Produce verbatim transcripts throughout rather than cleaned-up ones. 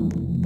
Wuggy,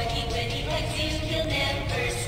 wuggy, wuggy, he'll never stop.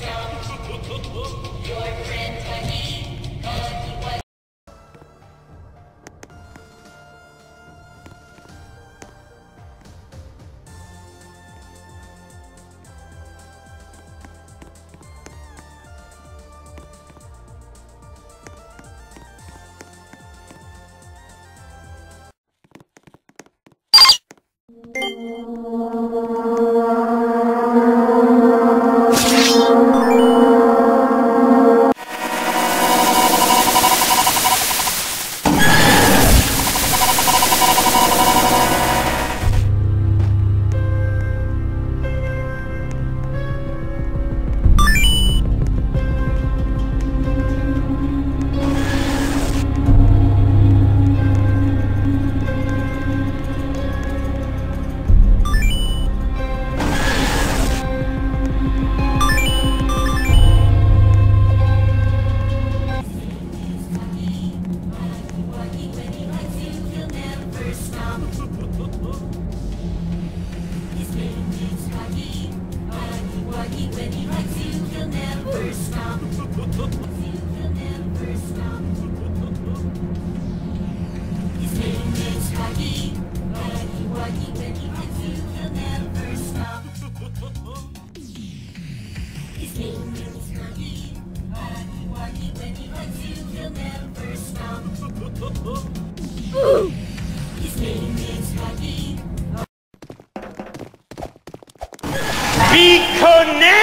Be connected!